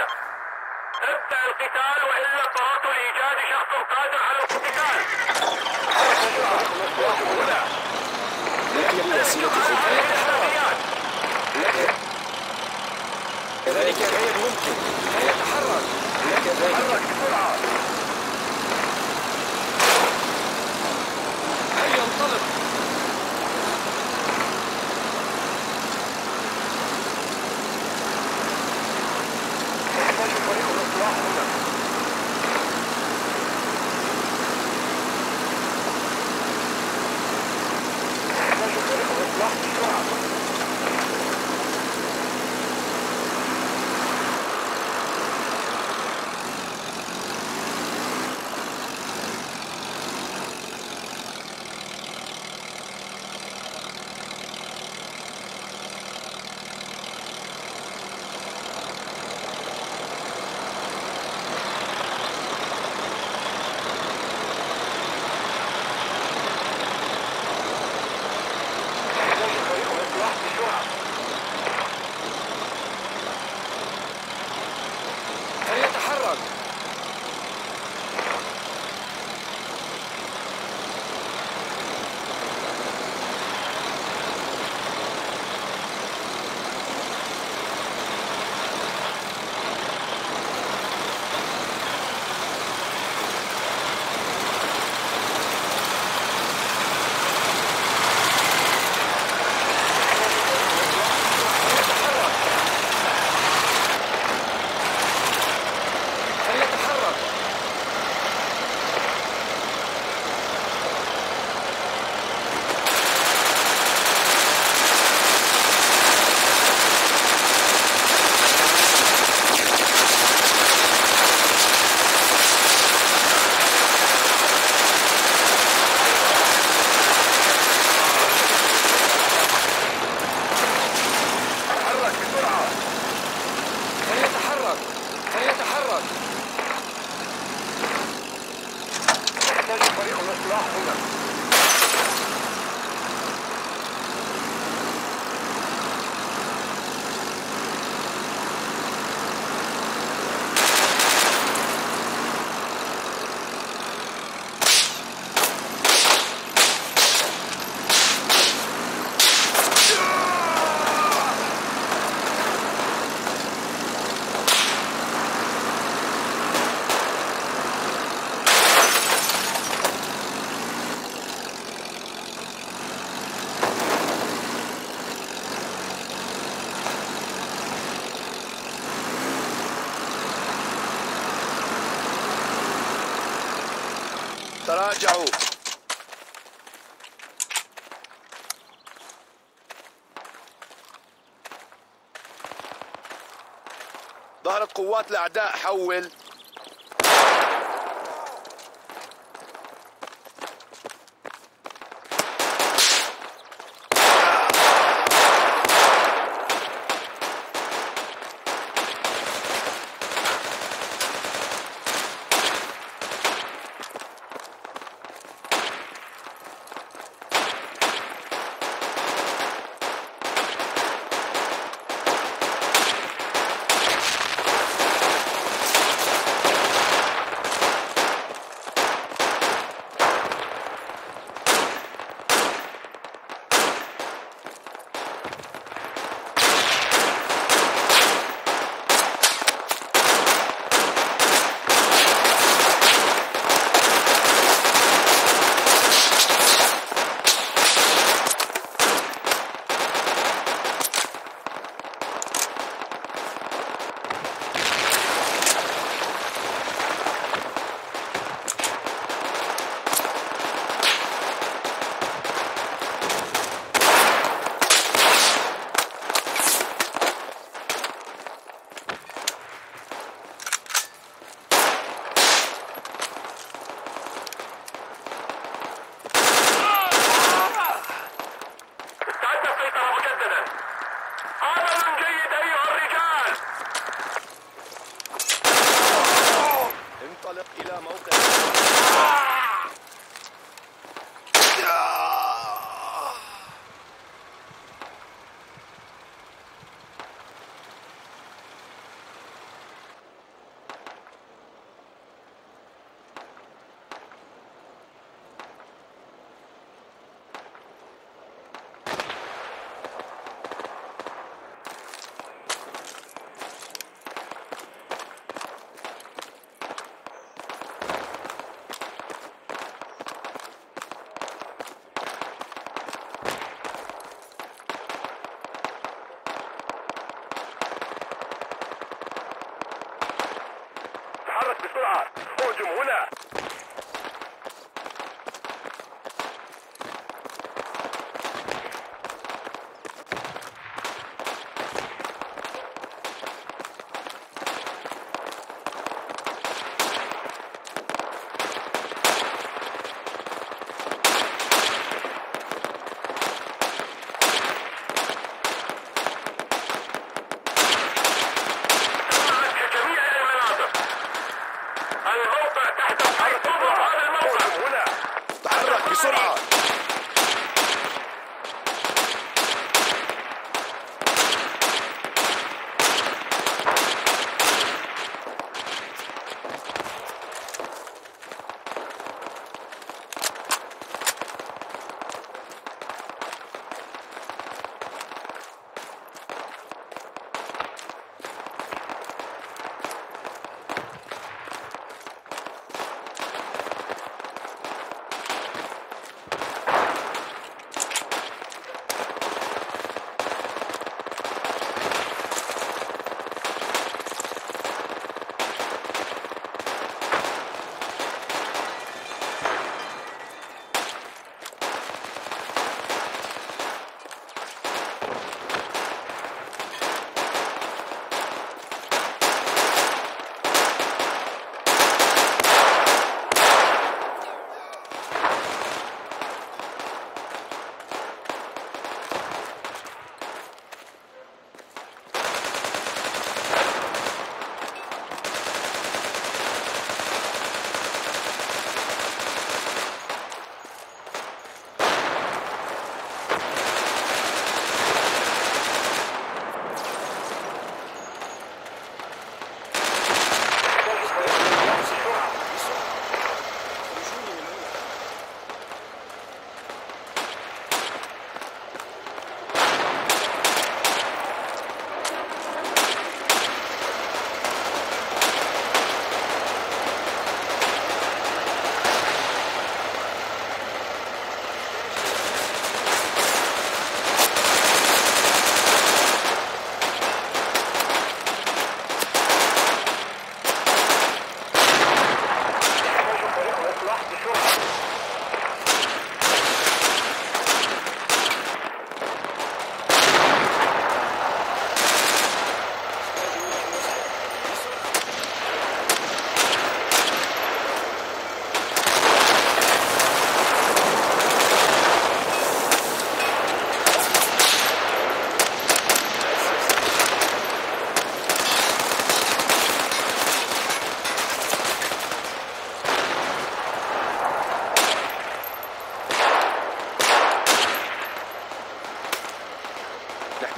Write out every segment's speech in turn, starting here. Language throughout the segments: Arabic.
القاعدة. ابدأ القتال وإلا اضطررت لإيجاد شخص قادر على القتال. لكن الأسئلة كذلك غير ممكن أن يتحرك، لكن يتحرك بسرعة. هل ينطلق؟ تراجعوا. ظهرت قوات الأعداء، حول. انهارت بسرعة. اهجم هنا.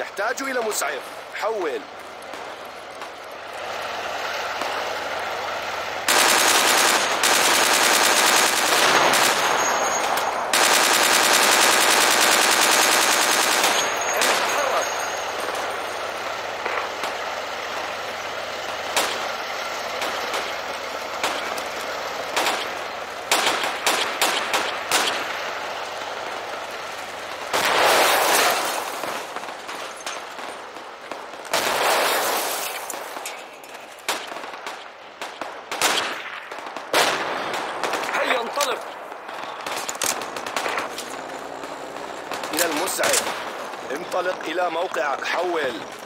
نحتاج إلى مسعف. حول. انطلق إلى موقعك. حول.